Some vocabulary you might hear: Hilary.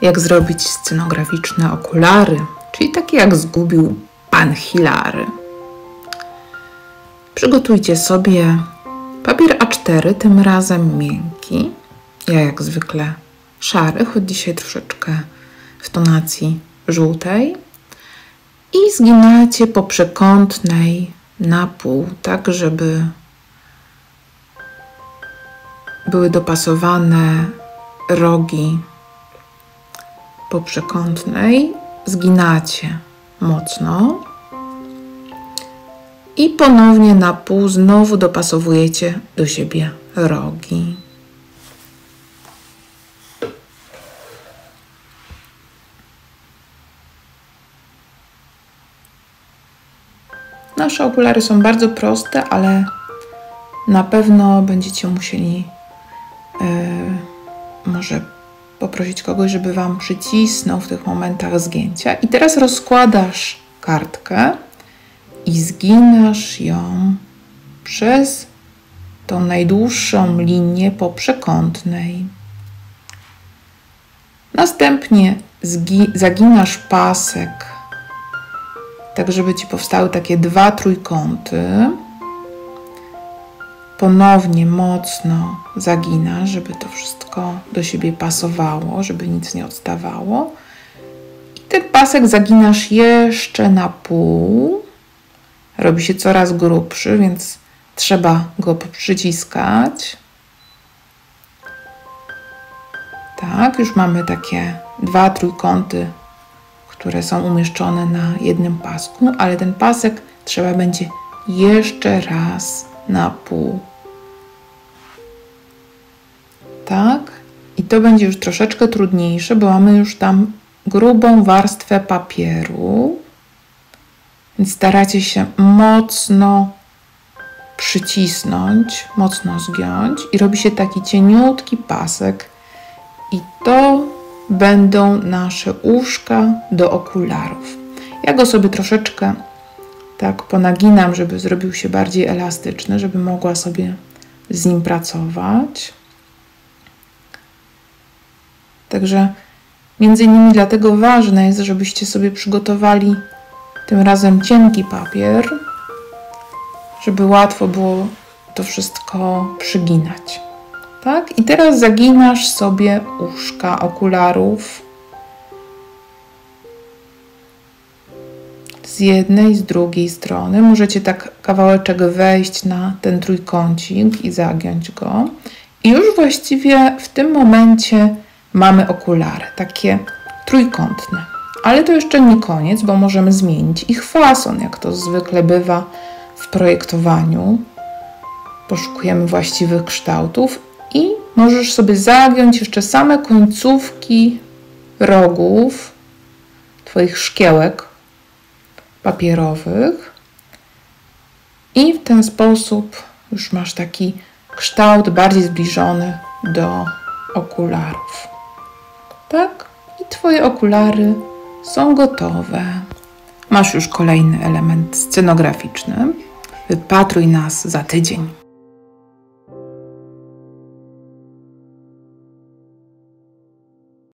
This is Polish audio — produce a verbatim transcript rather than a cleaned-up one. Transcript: jak zrobić scenograficzne okulary, czyli takie jak zgubił pan Hilary. Przygotujcie sobie papier A cztery, tym razem miękki. Ja jak zwykle szary, choć dzisiaj troszeczkę w tonacji żółtej. I zginacie po przekątnej na pół, tak żeby były dopasowane rogi po przekątnej. Zginacie mocno i ponownie na pół znowu dopasowujecie do siebie rogi. Nasze okulary są bardzo proste, ale na pewno będziecie musieli yy, może poprosić kogoś, żeby Wam przycisnął w tych momentach zgięcia. I teraz rozkładasz kartkę i zginasz ją przez tą najdłuższą linię po przekątnej. Następnie zaginasz pasek, tak żeby Ci powstały takie dwa trójkąty. Ponownie mocno zaginasz, żeby to wszystko do siebie pasowało, żeby nic nie odstawało. I ten pasek zaginasz jeszcze na pół. Robi się coraz grubszy, więc trzeba go przyciskać. Tak, już mamy takie dwa trójkąty, które są umieszczone na jednym pasku, ale ten pasek trzeba będzie jeszcze raz na pół. Tak? I to będzie już troszeczkę trudniejsze, bo mamy już tam grubą warstwę papieru. Więc staracie się mocno przycisnąć, mocno zgiąć i robi się taki cieniutki pasek. I to będą nasze uszka do okularów. Ja go sobie troszeczkę tak ponaginam, żeby zrobił się bardziej elastyczny, żeby mogła sobie z nim pracować. Także między innymi dlatego ważne jest, żebyście sobie przygotowali tym razem cienki papier, żeby łatwo było to wszystko przyginać. Tak? I teraz zaginasz sobie uszka okularów z jednej, z drugiej strony. Możecie tak kawałeczek wejść na ten trójkącik i zagiąć go. I już właściwie w tym momencie mamy okulary, takie trójkątne. Ale to jeszcze nie koniec, bo możemy zmienić ich fason, jak to zwykle bywa w projektowaniu. Poszukujemy właściwych kształtów i możesz sobie zagiąć jeszcze same końcówki rogów Twoich szkiełek papierowych i w ten sposób już masz taki kształt bardziej zbliżony do okularów. Tak? I Twoje okulary są gotowe. Masz już kolejny element scenograficzny. Wypatruj nas za tydzień.